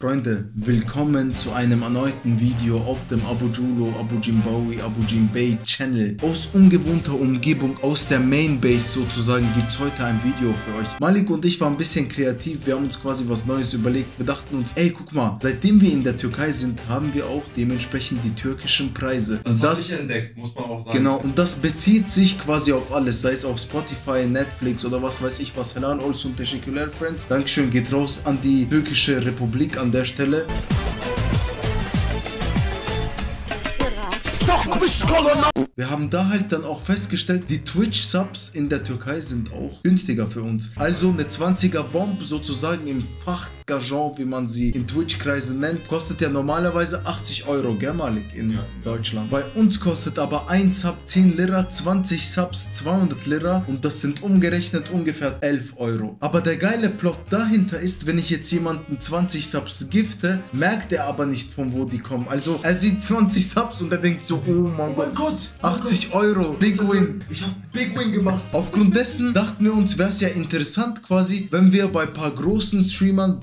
Freunde, willkommen zu einem erneuten Video auf dem Abu Gullo, Abu Jimbaui, Abu Jimbei Channel. Aus ungewohnter Umgebung, aus der Mainbase sozusagen, gibt es heute ein Video für euch. Malik und ich waren ein bisschen kreativ, wir haben uns quasi was Neues überlegt. Wir dachten uns, ey, guck mal, seitdem wir in der Türkei sind, haben wir auch dementsprechend die türkischen Preise. Das hab ich entdeckt, muss man auch sagen. Genau, und das bezieht sich quasi auf alles, sei es auf Spotify, Netflix oder was weiß ich was. Helal, Ols und Teşekkürler, Friends. Dankeschön, geht raus an die türkische Republik, an der Stelle. Wir haben da halt dann auch festgestellt, die Twitch-Subs in der Türkei sind auch günstiger für uns. Also eine 20er-Bomb sozusagen im Fachjargon, wie man sie in Twitch-Kreisen nennt, kostet ja normalerweise 80 €, gell Malik, in Deutschland. Bei uns kostet aber ein Sub 10 Lira, 20 Subs 200 Lira und das sind umgerechnet ungefähr 11 €. Aber der geile Plot dahinter ist, wenn ich jetzt jemanden 20 Subs gifte, merkt er aber nicht, von wo die kommen. Also er sieht 20 Subs und er denkt so, oh mein Gott, 80 €, Big Win. Ich hab Big Win gemacht. Aufgrund dessen dachten wir uns, wäre es ja interessant quasi, wenn wir bei paar großen Streamern,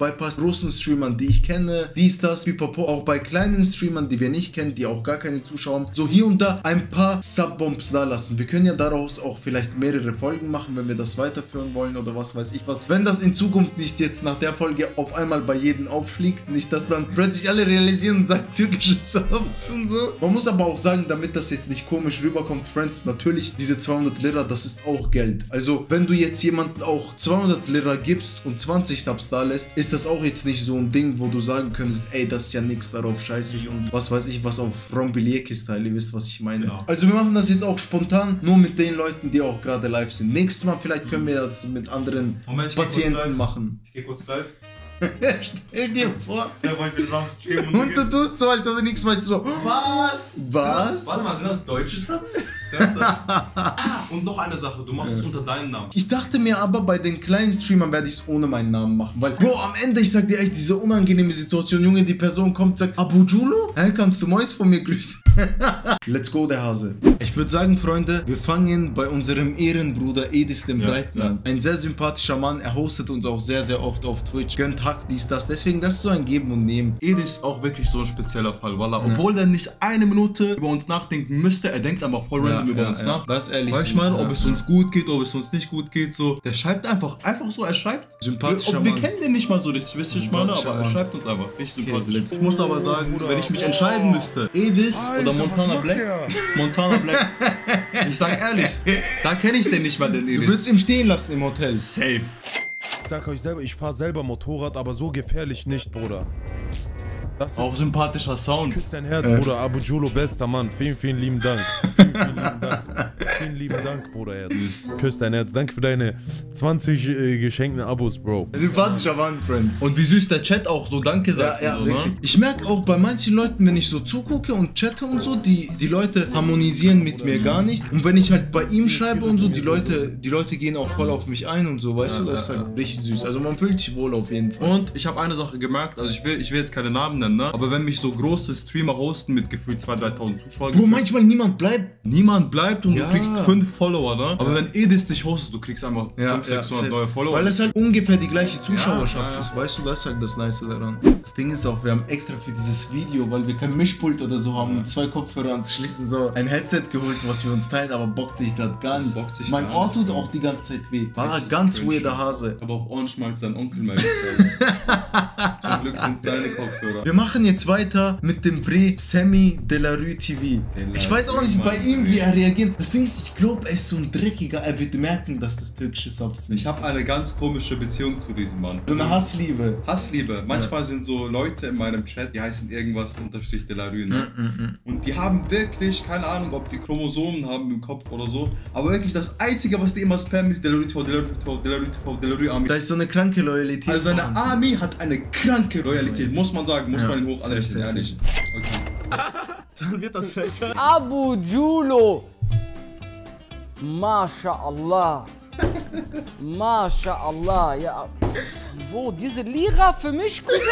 die ich kenne, dies, das, pipapo, auch bei kleinen Streamern, die wir nicht kennen, die auch gar keine Zuschauer haben, so hier und da ein paar Sub-Bombs da lassen. Wir können ja daraus auch vielleicht mehrere Folgen machen, wenn wir das weiterführen wollen oder was weiß ich was. Wenn das in Zukunft nicht jetzt nach der Folge auf einmal bei jedem auffliegt, nicht, dass dann plötzlich alle realisieren und sagen, türkische Subs und so. Man muss aber auch sagen, damit das jetzt nicht komisch rüberkommt, Friends, natürlich, diese 200 Lira, das ist auch Geld. Also, wenn du jetzt jemanden auch 200 Lira gibst und 20 Subs da lässt, ist das auch jetzt nicht so ein Ding, wo du sagen könntest, ey, das ist ja nix, darauf scheiße ich und was weiß ich was auf Rombilier-Kiste-Teil, ihr wisst, was ich meine. Genau. Also, wir machen das jetzt auch spontan, nur mit den Leuten, die auch gerade live sind. Nächstes Mal vielleicht können wir das mit anderen Patienten machen. Ich geh kurz live. Stell dir vor, und du tust so, als ob du nichts weißt, du so, was? Warte mal, sind das deutsche Subs? Und noch eine Sache, du machst es unter deinem Namen. Ich dachte mir aber, bei den kleinen Streamern werde ich es ohne meinen Namen machen, weil, Bro, am Ende, ich sag dir echt, diese unangenehme Situation, Junge, die Person kommt, sagt, Abu Gullo? Hä, kannst du Mois von mir grüßen? Let's go, der Hase. Ich würde sagen, Freunde, wir fangen bei unserem Ehrenbruder Edis dem Breiten an. Ein sehr sympathischer Mann, er hostet uns auch sehr, sehr oft auf Twitch, gönnt Hack, dies, das, deswegen das ist so ein Geben und Nehmen. Edis auch wirklich so ein spezieller Fall, Wallah. Obwohl er nicht eine Minute über uns nachdenken müsste, er denkt aber voll random über uns nach. Das ehrlich. Weil ich meine, ob es uns gut geht, ob es uns nicht gut geht, so. Der schreibt einfach so, er schreibt. Sympathischer Mann. Wir kennen den nicht mal so richtig, wisst ihr, ich meine, aber er schreibt uns einfach. Richtig sympathisch. Ich muss aber sagen, wenn ich mich entscheiden müsste, Edis oder Montana Black, ich sag ehrlich, da kenne ich den nicht mal, den Edis. Du würdest ihn stehen lassen im Hotel. Safe. Ich sag euch selber, ich fahr selber Motorrad, aber so gefährlich nicht, Bruder. Das auch sympathischer Sound. Küss dein Herz, Bruder. Abu Gullo, bester Mann. Vielen, vielen lieben Dank. Vielen lieben Dank, Bruder Herz. Küss dein Herz. Danke für deine 20 geschenkten Abos, Bro. Sympathischer Mann, Friends. Und wie süß der Chat auch so Danke sagt. Ja, ja, wirklich. Ich merke auch bei manchen Leuten, wenn ich so zugucke und chatte und so, die Leute harmonisieren mit mir gar nicht. Und wenn ich halt bei ihm schreibe und so, die Leute gehen auch voll auf mich ein und so, weißt du? Das ist halt richtig süß. Also man fühlt sich wohl auf jeden Fall. Und ich habe eine Sache gemerkt. Also ich will jetzt keine Namen nennen, ne? Aber wenn mich so große Streamer hosten mit gefühlt 2.000, 3.000 Zuschauern. Bro, manchmal niemand bleibt. Niemand bleibt und du kriegst 5 Follower, ne? Aber wenn Edis dich hostet, du kriegst einfach 500, 600 neue Follower. Weil es halt ungefähr die gleiche Zuschauerschaft ist, weißt du, das ist halt das Nice daran. Das Ding ist auch, wir haben extra für dieses Video, weil wir kein Mischpult oder so haben, zwei Kopfhörer anzuschließen, so ein Headset geholt, was wir uns teilen, aber bockt sich gerade gar nicht. Mein Ohr tut auch die ganze Zeit weh. War ganz weirder Hase. Aber auch Ohrenschmalz sein Onkel, mein Zum Glück sind es deine Kopfhörer. Wir machen jetzt weiter mit dem Pre-Semi Delarue TV. Ich weiß auch nicht bei ihm, wie er reagiert. Das Ding ist, ich glaube, er ist so ein Dreckiger. Er wird merken, dass das türkische Subs sind. Ich habe eine ganz komische Beziehung zu diesem Mann. So eine Hassliebe. Hassliebe. Manchmal sind so Leute in meinem Chat, die heißen irgendwas unterstrich Delarue, ne? Und die haben wirklich, keine Ahnung, ob die Chromosomen haben im Kopf oder so. Aber wirklich das Einzige, was die immer spammen, ist Delarue TV, Delarue TV, Delarue TV, Delarue Army. Da ist so eine kranke Loyalität. Also eine Army hat eine kranke Loyalität, muss man sagen, muss man ihn hoch anrechnen, ehrlich. Okay. Dann wird das vielleicht. Abu Gullo! MashaAllah! MashaAllah! Ja. Wo? Diese Lira für mich, Cousin?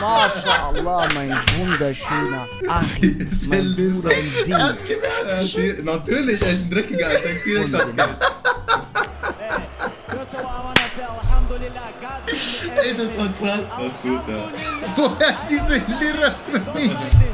MashaAllah, mein wunderschöner. Ach, mein Bruder im Dienst. Natürlich, er ist ein Dreckiger, er denkt direkt das Geld. Edis und Pras, das ist gut, ja. Woher diese Lira für mich?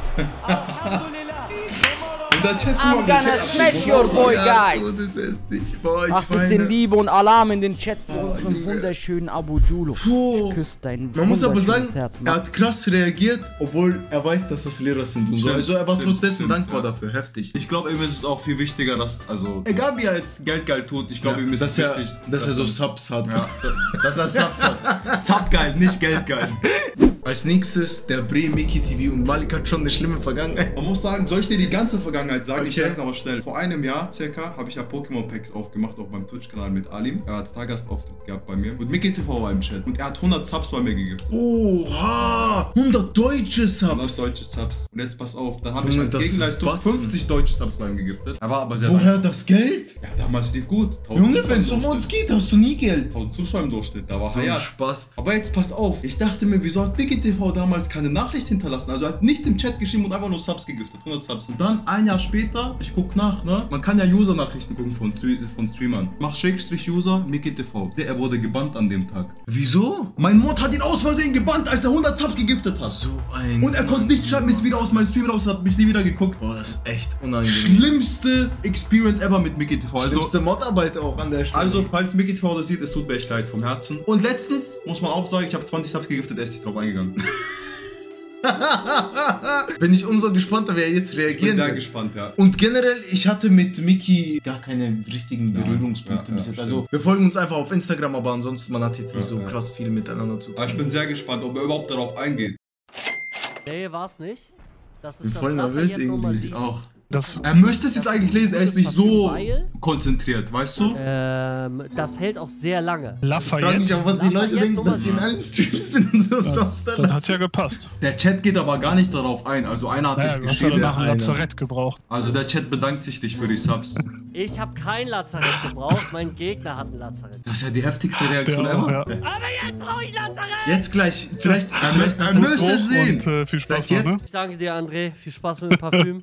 Und dann chatten wir I'm gonna smash your boy, guys. Ach, bisschen Liebe und Alarm in den Chat für unseren wunderschönen Abu Gullo. Ich küsse dein wunderschönes Herz. Man muss aber sagen, er hat krass reagiert, obwohl er weiß, dass das Lehrer sind. Und also er war trotzdem dankbar dafür, heftig. Ich glaube, ihm ist es auch viel wichtiger, dass, also, egal wie er jetzt Geldgeil tut, ich glaube, ihm ist es wichtig, dass er so Subs hat. Ja, dass er Subs hat. Subgeil, nicht Geldgeil. Als nächstes der Bre, MckyTV und Malik hat schon eine schlimme Vergangenheit. Man muss sagen, soll ich dir die ganze Vergangenheit sagen? Okay. Ich sag's aber schnell. Vor einem Jahr circa habe ich ja Pokémon Packs aufgemacht, auch beim Twitch-Kanal mit Alim. Er hat Tagastauftritt gehabt bei mir. Und MckyTV war im Chat. Und er hat 100 Subs bei mir gegeben. Oha! 100 deutsche Subs! 100 deutsche Subs. Und jetzt pass auf, da habe ich als Gegenleistung 50 deutsche Subs bei ihm gegiftet. Er war aber sehr das Geld? Ja, damals lief gut. Junge, wenn es um uns geht, hast du nie Geld. 1000 Zuschauer im Durchschnitt, da war so ein Spaß. Aber jetzt pass auf, ich dachte mir, wieso hat MckyTV damals keine Nachricht hinterlassen, also er hat nichts im Chat geschrieben und einfach nur Subs gegiftet, 100 Subs. Und dann ein Jahr später, ich guck nach, ne? Man kann ja User-Nachrichten gucken von Streamern. Mach /User MckyTV. Er wurde gebannt an dem Tag. Wieso? Mein Mod hat ihn aus Versehen gebannt, als er 100 Subs gegiftet hat. So ein. Und er konnte nicht schreiben, ist wieder aus meinem Stream raus, hat mich nie wieder geguckt. Boah, das ist echt unangenehm. Schlimmste Experience ever mit MckyTV. Also, schlimmste Modarbeit auch an der Stelle. Also, falls MckyTV das sieht, es tut mir echt leid vom Herzen. Und letztens muss man auch sagen, ich habe 20 Subs gegiftet, er ist nicht drauf eingegangen. Bin ich umso gespannter, wie er jetzt reagiert. Bin sehr gespannt, ja. Und generell, ich hatte mit Mickey gar keine richtigen Berührungspunkte bis jetzt. Also, wir folgen uns einfach auf Instagram, aber ansonsten, man hat jetzt nicht so krass viel miteinander zu tun. Aber ich bin sehr gespannt, ob er überhaupt darauf eingeht. Nee, war's nicht. Das ist ich bin voll nervös irgendwie auch. Er müsste es jetzt eigentlich lesen, er ist nicht so konzentriert, weißt du? Das hält auch sehr lange. Lafayette? Ich frage mich auch, was die Leute denken, dass ich in allen Streams bin und so Substanz. Das hat ja gepasst. Der Chat geht aber gar nicht darauf ein, also einer hat dich geschrieben. Du hast ja ein Lazarett gebraucht. Also der Chat bedankt sich nicht für die Subs. Ich habe kein Lazarett gebraucht, mein Gegner hat ein Lazarett. Das ist ja die heftigste Reaktion ever. Ja. Aber jetzt brauche ich Lazarett! Jetzt gleich, vielleicht, er müsste es sehen. Und, viel Spaß noch, ne? Ich danke dir, André, viel Spaß mit dem Parfüm.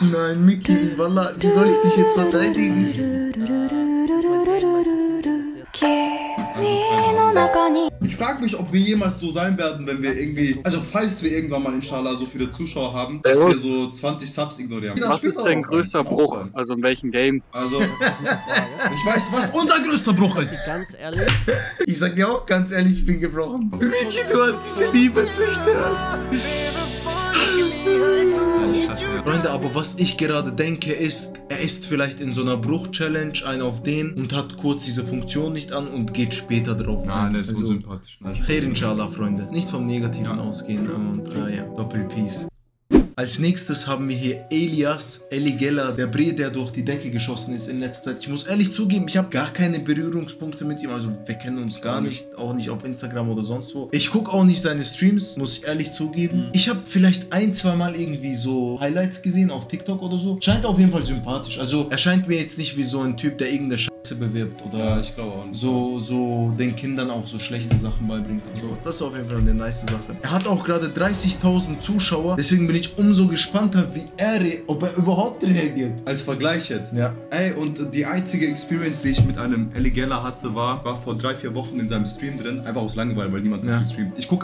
Nein, Mickey, Walla, wie soll ich dich jetzt verteidigen? Ich frage mich, ob wir jemals so sein werden, wenn wir irgendwie, also falls wir irgendwann mal inshallah so viele Zuschauer haben, dass wir so 20 Subs ignorieren. Was ist dein größter Bruch? Also in welchem Game? Also, ich weiß, was unser größter Bruch ist. Ganz ehrlich? Ich sag dir auch ganz ehrlich, ich bin gebrochen. Vicky, du hast diese Liebe zerstört. Freunde, aber was ich gerade denke ist, er ist vielleicht in so einer Bruch-Challenge, einer auf den und hat kurz diese Funktion nicht an und geht später drauf. Nein, das ist unsympathisch. Khair inshallah, Freunde. Nicht vom Negativen ausgehen und Doppel-Peace. Als nächstes haben wir hier Eligella, der Bre, der durch die Decke geschossen ist in letzter Zeit. Ich muss ehrlich zugeben, ich habe gar keine Berührungspunkte mit ihm, also wir kennen uns gar nicht, auch nicht auf Instagram oder sonst wo. Ich gucke auch nicht seine Streams, muss ich ehrlich zugeben. Ich habe vielleicht ein, zwei Mal irgendwie so Highlights gesehen auf TikTok oder so. Scheint auf jeden Fall sympathisch, also er scheint mir jetzt nicht wie so ein Typ, der irgendeine Scheiße bewirbt oder ich glaube auch nicht. So den Kindern auch so schlechte Sachen beibringt und sowas. Das ist auf jeden Fall eine nice Sache. Er hat auch gerade 30.000 Zuschauer, deswegen bin ich umso gespannter, wie er, ob er überhaupt reagiert. Als Vergleich jetzt. Ja. Ey, und die einzige Experience, die ich mit einem Eligella hatte, war vor 3-4 Wochen in seinem Stream drin. Einfach aus Langeweile, weil niemand hat gestreamt. Ich guck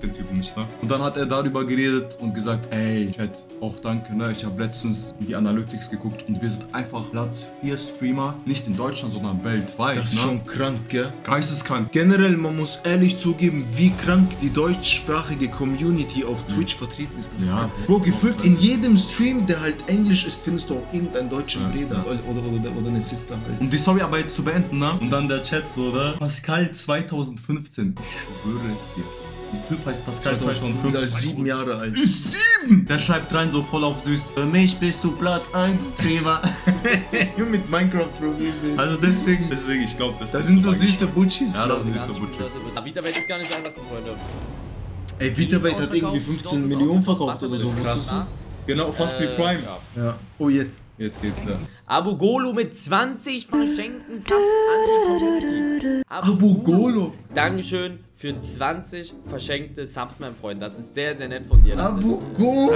den Typen nicht, ne? Und dann hat er darüber geredet und gesagt, ey, Chat, auch danke, ne? Ich habe letztens die Analytics geguckt und wir sind einfach Platz 4 Streamer, nicht in Deutschland, sondern weltweit. Das ist schon krank, gell? Geisteskrank. Generell, man muss ehrlich zugeben, wie krank die deutschsprachige Community auf Twitch vertreten ist. Das ist Bro, gefühlt in jedem Stream, der halt Englisch ist, findest du auch irgendeinen deutschen Breda oder eine Sister halt. Um die Story aber jetzt zu beenden, ne? Und dann der Chat so, oder? Pascal 2015. Ich schwöre es dir. Der Typ heißt Pascal 2015. Der ist 7 Jahre alt. Ist 7! Der schreibt rein so voll auf süß. Für mich bist du Platz 1 Streamer. Mit Minecraft-Problem. Also deswegen, ich glaube, das sind so süße Butchis. Ja, das sind süße Butchis. Vitaveit ist gar nicht einfach, Freunde. Ey, Vitaveit hat irgendwie 15 Millionen verkauft oder so. Krass. Genau, fast wie Prime. Ja. Oh, jetzt geht's da. Abu Gullo mit 20 verschenkten Subs an die Community. Abu Gullo. Dankeschön. für 20 verschenkte Subs, mein Freund. Das ist sehr, sehr nett von dir. Abu Gullo!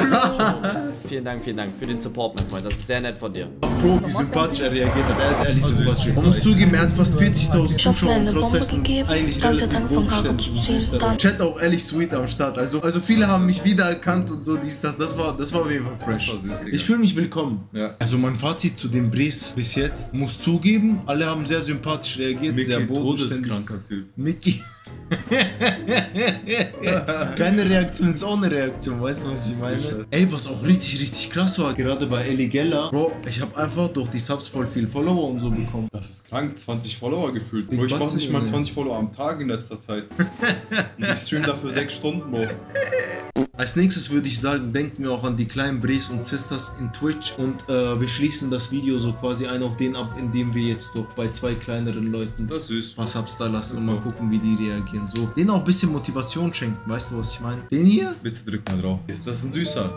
Vielen Dank für den Support, mein Freund. Das ist sehr nett von dir. Bro, wie sympathisch er reagiert hat. Ehrlich sympathisch. Man muss zugeben, er hat fast 40.000 Zuschauer und trotz dessen eigentlich relativ bodenständig, muss ich sagen. Chat auch ehrlich sweet am Start. Also viele haben mich wiedererkannt und so, dies, das. Das war auf jeden Fall fresh. Ich fühle mich willkommen. Ja. Also mein Fazit zu dem Brees bis jetzt, muss zugeben, alle haben sehr sympathisch reagiert, Mickey, sehr bodenständig. Todeskranker Typ. Mickey. Keine Reaktion ist ohne Reaktion, weißt du, was ich meine? Ey, was auch richtig, richtig krass war, gerade bei Eligella, Bro, ich habe einfach durch die Subs voll viel Follower und so bekommen. Das ist krank, 20 Follower gefühlt. Bro, ich mach nicht mal 20 Follower am Tag in letzter Zeit. Und ich stream dafür 6 Stunden, Bro. Als nächstes würde ich sagen, denken wir auch an die kleinen Bres und Sisters in Twitch und wir schließen das Video so quasi ein auf den ab, indem wir jetzt doch bei 2 kleineren Leuten ein paar Subs da lassen und mal gucken, wie die reagieren. So, denen auch ein bisschen Motivation schenken, weißt du, was ich meine? Den hier? Bitte drück mal drauf. Ist das ein Süßer?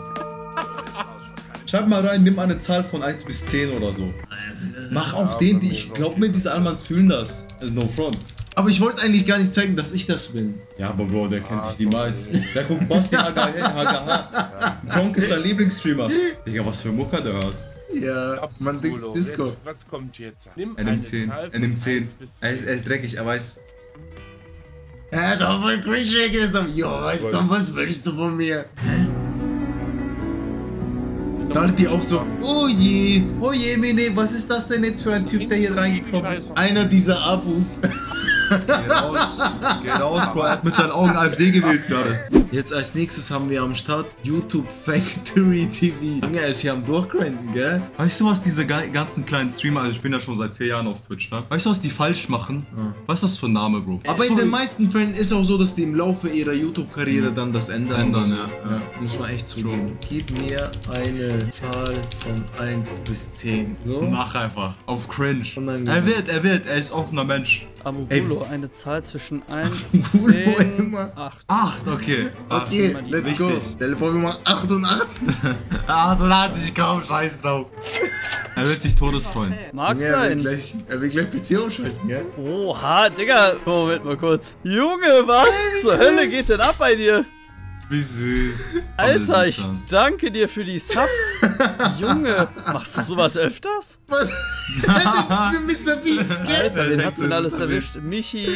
Schreib mal rein, nimm eine Zahl von 1 bis 10 oder so. Mach auf den, die ich glaub mir, diese Almans fühlen das. Also no front. Aber ich wollte eigentlich gar nicht zeigen, dass ich das bin. Ja, aber Bro, der kennt dich die meisten. Der guckt Basti, HGH. Gronk ist dein Lieblingsstreamer. Digga, was für Mucka der hört. Ja, man denkt Disco. Was kommt jetzt? Nimm eine Zahl von 1 bis 10. Er ist dreckig, er weiß. Er hat auch voll cringe gesagt. Jo, weiß komm, was willst du von mir? Da hat die auch so, oh je, Mene, was ist das denn jetzt für ein Typ, der hier reingekommen ist? Einer dieser Abus. Geh raus, Bro, er hat mit seinen Augen AfD gewählt gerade. Jetzt als nächstes haben wir am Start YouTube Factory TV. Junge, er ist hier am Durchgrinden, gell? Weißt du, was diese ganzen kleinen Streamer, also ich bin ja schon seit 4 Jahren auf Twitch, ne? Weißt du, was die falsch machen? Ja. Was ist das für ein Name, Bro? Aber in den meisten Fällen ist auch so, dass die im Laufe ihrer YouTube-Karriere dann das ändern so. Ja. Muss man echt zugeben. Gib mir eine Zahl von 1 bis 10. So? Mach einfach. Auf cringe. Er ist offener Mensch. Abu Gullo, eine Zahl zwischen 1 und 10, 8. 8, okay. Okay, let's go. Telefonnummer 88. 88, komm, scheiß drauf. Er wird sich todesfreuen. Mag sein. Er will gleich PC umschalten, gell? Oha, Digga. Moment mal kurz. Junge, was zur Hölle geht denn ab bei dir? Wie süß. Alter, ich danke dir für die Subs. Junge, machst du sowas öfters? Was? Für MrBeast, gell? Alter, den hat's denn alles erwischt? Michi,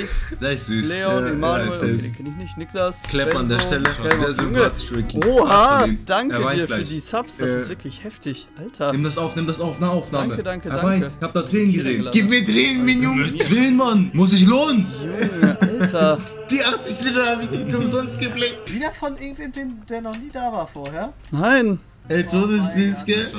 der ist süß. Leon, Emanuel, den kenn ich nicht. Niklas, Klepp an der Stelle. Sehr sympathisch, wirklich. Oha, danke dir für die Subs. Das ist wirklich heftig. Alter. Nimm das auf, eine Aufnahme. Danke. Weint. Ich hab da Tränen gesehen. Gib mir Tränen, mein Junge. Tränen, Mann. Muss ich lohnen? Junge, Alter. Die 80 Liter habe ich nicht umsonst geblickt. Wieder von irgendwem, der noch nie da war vorher? Nein. Ey, so das ist süß, gell?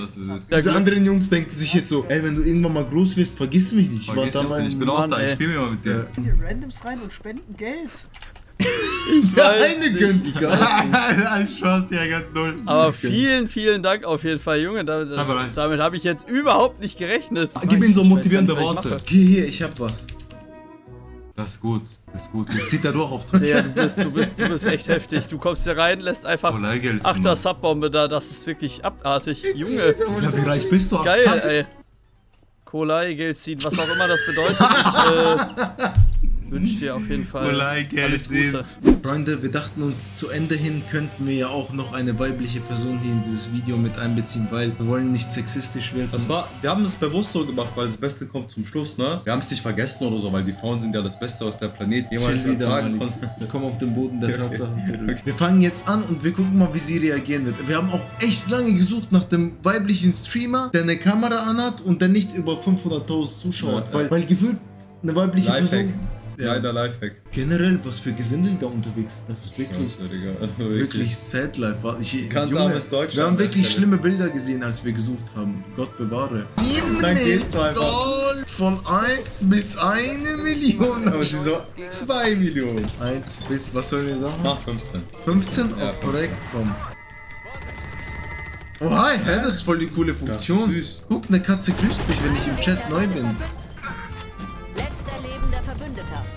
Diese anderen Jungs denken sich jetzt so, ey, wenn du irgendwann mal groß wirst, vergiss mich nicht. Ich bin auch da, ich spiele mir mal mit dir. Gehen hier Randoms rein und spenden Geld. Der eine gönnt gar nicht. Aber vielen Dank auf jeden Fall, Junge. Damit habe ich jetzt überhaupt nicht gerechnet. Gib ihm so motivierende Worte. Hier, ich hab was. Das ist gut, das ist gut. Jetzt zieht er durch auf Twitch. Ja, du bist echt heftig. Du kommst hier rein, lässt einfach 8er Subbombe da. Das ist wirklich abartig. Junge. Wie reich bist du? Geil, ey. Kolai-Gelsin, was auch immer das bedeutet. Wünsche dir auf jeden Fall alles Gute. Freunde, wir dachten uns, zu Ende hin könnten wir ja auch noch eine weibliche Person hier in dieses Video mit einbeziehen, weil wir wollen nicht sexistisch werden. Wir haben es bewusst so gemacht, weil das Beste kommt zum Schluss, ne? Wir haben es nicht vergessen oder so, weil die Frauen sind ja das Beste, was der Planet jemals ertragen konnte. Wir kommen auf den Boden der Tatsachen zurück. Okay. Wir fangen jetzt an und wir gucken mal, wie sie reagieren wird. Wir haben auch echt lange gesucht nach dem weiblichen Streamer, der eine Kamera anhat und der nicht über 500.000 Zuschauer hat, weil gefühlt eine weibliche Person... Ja. Leider Lifehack. Generell, was für Gesindel da unterwegs ist, das ist wirklich, wirklich sad life. Ganz armes Deutschland. Wir haben wirklich schlimme Bilder gesehen, als wir gesucht haben. Gott bewahre. Dann gehst du einfach. Von 1 bis 1 Million. Aber sie so 2 Millionen. 1 bis, was sollen wir sagen? Nach 15. 15 auf korrekt kommen. Oh hi, hä, das ist voll die coole Funktion. Süß. Guck, eine Katze grüßt mich, wenn ich im Chat neu bin.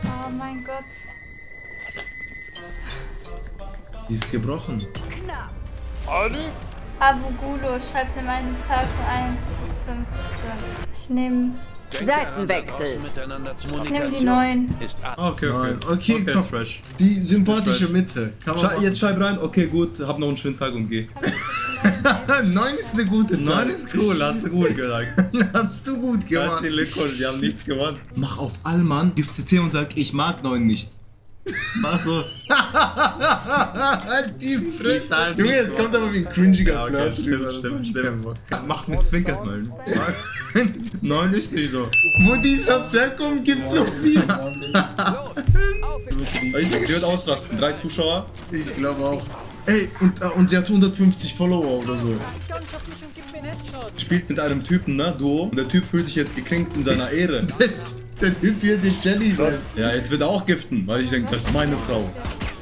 Oh mein Gott. Die ist gebrochen. Knapp. Abu Gullo, schreibt mir meine Zahl von 1 bis 15. Ich nehme Seitenwechsel. Ich nehme die 9. Okay, komm. Fresh. Die sympathische Mitte. Jetzt schreib rein, okay, gut, hab noch einen schönen Tag und geh. 9 ist eine gute Zahl. 9 ist cool, hast du gut gesagt. Hast du gut gemacht. Die haben nichts gemacht. Mach auf Allmann, gifte Tee und sag, ich mag 9 nicht. Mach so. Halt die Fresse. Junge, jetzt kommt aber wie ein cringiger Flirt. Stimmt. Mach mit Zwinkertmölln. 9 ist nicht so. Wo die Subs herkommen, gibt's so viel. Ich denke, die wird ausrasten. 3 Zuschauer. Ich glaube auch. Ey, und sie hat 150 Follower oder so. Spielt mit einem Typen, ne? Duo. Und der Typ fühlt sich jetzt gekränkt in seiner Ehre. Der Typ wird den Jelly sein. Ja, jetzt wird er auch giften, weil ich denke, das ist meine Frau.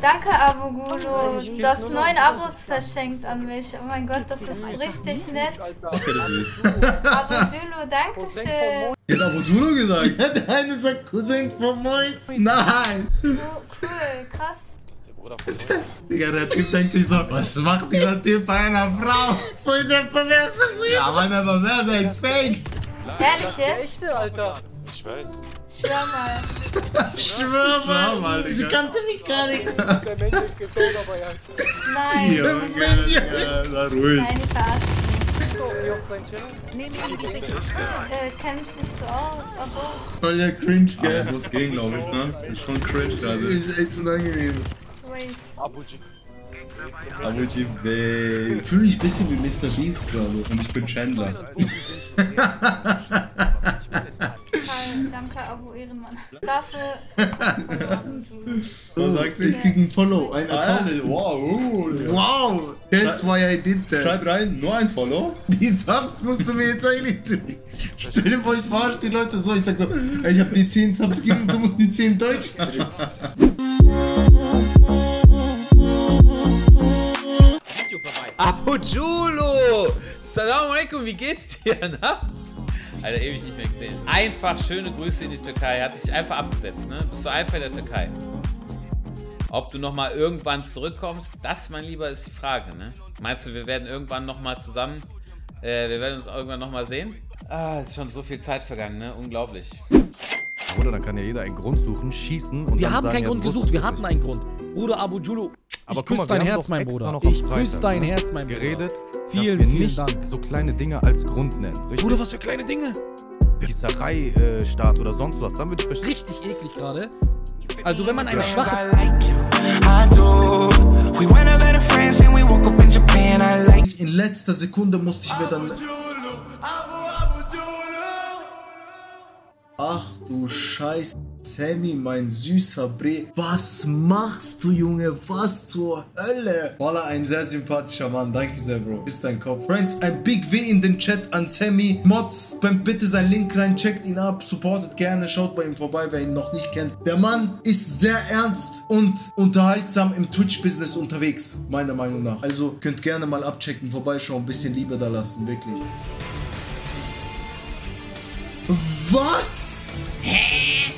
Danke, Abu Gullo. Du hast 9 Abos verschenkt an mich. Oh mein Gott, das ist richtig nett. Abu Gullo, danke schön. Hat Abu Gullo gesagt? Ja, der eine ist ein Cousin von Mois. Nein. Oh, cool, krass. Digga, der Typ denkt sich so, was macht dieser Typ bei einer Frau? Voll der perverse Weed. Ja, aber der perverse ist fake. Ehrlich jetzt? Ich weiß. Schwör mal. Sie kannte mich gar nicht. Der Mensch ist gefällt dabei halt. Nein. Ja, ruhig. Nein, ich verarsch mich. Ich kenn mich nicht so aus, aber... Voll der Cringe, gell? Ah, muss gehen, glaube ich, ne? Ist schon cringe gerade. Ist echt unangenehm. Wait. Abu Jimbaui. Ich fühle mich ein bisschen wie MrBeast gerade. Und ich bin Chandler. Danke, Abu Ehrenmann. Dafür. Sagt sie, ich krieg einen Follow. Ein Account. Wow. That's why I did that. Schreib rein, nur ein Follow. Die Subs musst du mir jetzt eigentlich ziehen. Stell dir vor, ich verarsche die Leute so. Ich sag so, ey, ich hab die 10 Subs gegeben und du musst die 10 Deutsch zurück. Abu Gullo! Salam alaikum, wie geht's dir, na? Alter, ewig nicht mehr gesehen. Einfach schöne Grüße in die Türkei. Hat sich einfach abgesetzt, ne? Bist du einfach in der Türkei. Ob du nochmal irgendwann zurückkommst, das, mein Lieber, ist die Frage, ne? Meinst du, wir werden irgendwann nochmal zusammen, wir werden uns irgendwann nochmal sehen? Ah, ist schon so viel Zeit vergangen, ne? Unglaublich. Bruder, dann kann ja jeder einen Grund suchen, schießen und wir haben keinen Grund gesucht, wir hatten einen Grund. Bruder Abu Gullo, ich küsse dein Herz, mein Bruder. Ich küsse dein Herz, mein Bruder. Geredet, vielen Dank. So kleine Dinge als Grund nennen. Richtig? Bruder, was für kleine Dinge? Schießerei-Staat oder sonst was, dann würde ich verstehen. Richtig eklig gerade. Also wenn man eine schwache... In letzter Sekunde musste ich mir dann... Ach du Scheiße, Sammy, mein süßer Bre. Was machst du, Junge? Was zur Hölle? Wallah, ein sehr sympathischer Mann. Danke sehr, Bro. Ist dein Kopf. Friends, ein Big W in den Chat an Sammy. Mods, spammt bitte seinen Link rein, checkt ihn ab, supportet gerne, schaut bei ihm vorbei, wer ihn noch nicht kennt. Der Mann ist sehr ernst und unterhaltsam im Twitch-Business unterwegs, meiner Meinung nach. Also könnt gerne mal abchecken, vorbeischauen, ein bisschen Liebe da lassen, wirklich. Was? Hä?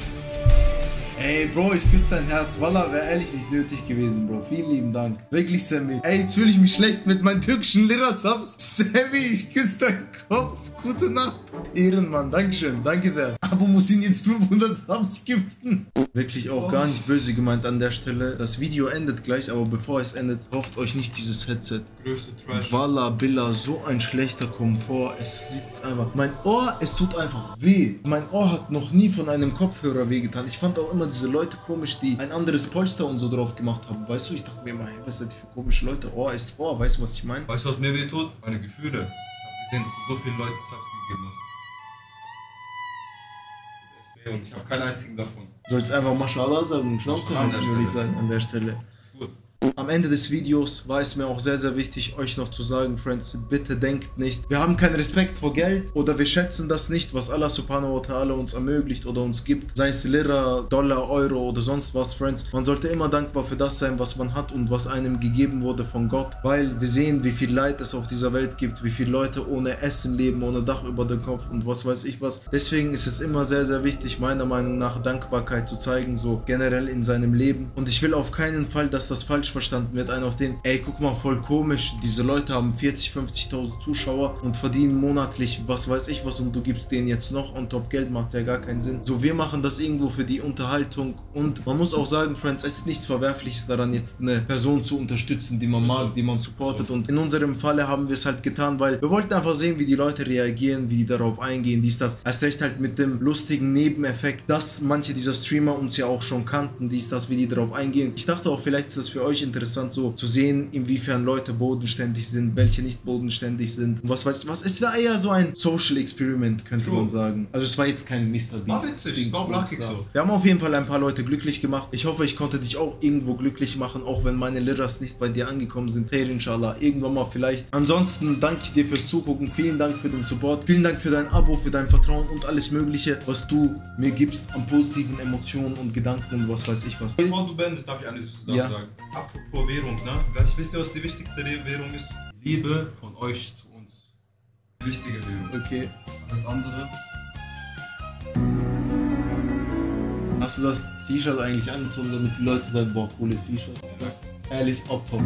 Ey, Bro, ich küsse dein Herz. Wallah, wäre ehrlich nicht nötig gewesen, Bro. Vielen lieben Dank. Wirklich, Sammy. Ey, jetzt fühle ich mich schlecht mit meinen türkischen Lira-Subs. Sammy, ich küsse deinen Kopf. Gute Nacht. Ehrenmann, Dankeschön. Danke sehr. Aber muss ihn jetzt 500 Subs giften? Wirklich auch gar nicht böse gemeint an der Stelle. Das Video endet gleich, aber bevor es endet, kauft euch nicht dieses Headset. Größte Trash. Wallah, Billa, so ein schlechter Komfort. Es sitzt einfach... Mein Ohr, es tut einfach weh. Mein Ohr hat noch nie von einem Kopfhörer wehgetan. Ich fand auch immer diese Leute komisch, die ein anderes Polster und so drauf gemacht haben. Weißt du, ich dachte mir immer, hey, was seid ihr für komische Leute? Ohr ist Ohr, weißt du, was ich meine? Weißt du, was mir weh tut? Meine Gefühle. Dass du so vielen Leuten Subs gegeben hast. Und ich habe keinen einzigen davon. Du sollst einfach Mashallah sagen, Schnauze haben, würde ich sagen, an der Stelle. Am Ende des Videos war es mir auch sehr, sehr wichtig, euch noch zu sagen, Friends, bitte denkt nicht, wir haben keinen Respekt vor Geld oder wir schätzen das nicht, was Allah subhanahu wa ta'ala uns ermöglicht oder uns gibt, sei es Lira, Dollar, Euro oder sonst was, Friends. Man sollte immer dankbar für das sein, was man hat und was einem gegeben wurde von Gott, weil wir sehen, wie viel Leid es auf dieser Welt gibt, wie viele Leute ohne Essen leben, ohne Dach über dem Kopf und was weiß ich was. Deswegen ist es immer sehr, sehr wichtig, meiner Meinung nach, Dankbarkeit zu zeigen, so generell in seinem Leben. Und ich will auf keinen Fall, dass das falsch verstanden verstanden wird. Einer auf den, ey, guck mal, voll komisch, diese Leute haben 40.000, 50.000 Zuschauer und verdienen monatlich was weiß ich was und du gibst denen jetzt noch on top Geld, macht ja gar keinen Sinn. So, wir machen das irgendwo für die Unterhaltung und man muss auch sagen, Friends, es ist nichts Verwerfliches daran, jetzt eine Person zu unterstützen, die man mag, die man supportet, und in unserem Falle haben wir es halt getan, weil wir wollten einfach sehen, wie die Leute reagieren, wie die darauf eingehen, dies, das. Erst recht halt mit dem lustigen Nebeneffekt, dass manche dieser Streamer uns ja auch schon kannten, dies, das, wie die darauf eingehen. Ich dachte auch, vielleicht ist das für euch interessant, so zu sehen, inwiefern Leute bodenständig sind, welche nicht bodenständig sind. Und was weiß ich was, es war eher so ein Social Experiment, könnte man sagen. Also es war jetzt kein MrBeast. War witzig, war auch so. Wir haben auf jeden Fall ein paar Leute glücklich gemacht. Ich hoffe, ich konnte dich auch irgendwo glücklich machen, auch wenn meine Liras nicht bei dir angekommen sind. Hey, inshallah, irgendwann mal vielleicht. Ansonsten danke ich dir fürs Zugucken, vielen Dank für den Support, vielen Dank für dein Abo, für dein Vertrauen und alles mögliche, was du mir gibst an positiven Emotionen und Gedanken und was weiß ich was. Bevor du beendest, darf ich eine süße Sache sagen. Apropos Währung, ne? Wisst ihr, was die wichtigste Währung ist? Liebe von euch zu uns. Wichtige Währung. Okay. Alles andere. Hast du das T-Shirt eigentlich angezogen, damit die Leute sagen, boah, cooles T-Shirt? Ja. Ehrlich, Opfer.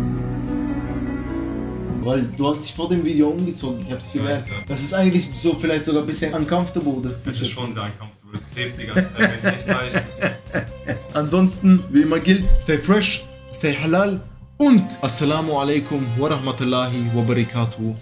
Weil du hast dich vor dem Video umgezogen, ich hab's gemerkt. Ja. Das ist eigentlich so vielleicht sogar ein bisschen uncomfortable, das T-Shirt. Das ist schon sehr uncomfortable, das klebt die ganze Zeit, wenn es echt heiß. Ansonsten, wie immer gilt, stay fresh, stay halal und Assalamu alaikum wa rahmatullahi wa barakatuh.